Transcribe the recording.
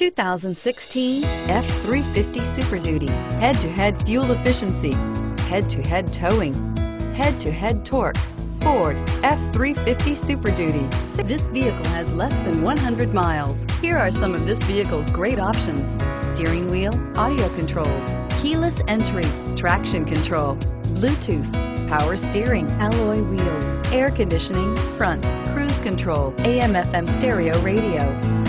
2016 F-350 Super Duty. Head-to-head fuel efficiency, head-to-head towing, head-to-head torque. Ford F-350 Super Duty. This vehicle has less than 100 miles. Here are some of this vehicle's great options: steering wheel audio controls, keyless entry, traction control, Bluetooth, power steering, alloy wheels, air conditioning, front, cruise control, AM/FM stereo radio,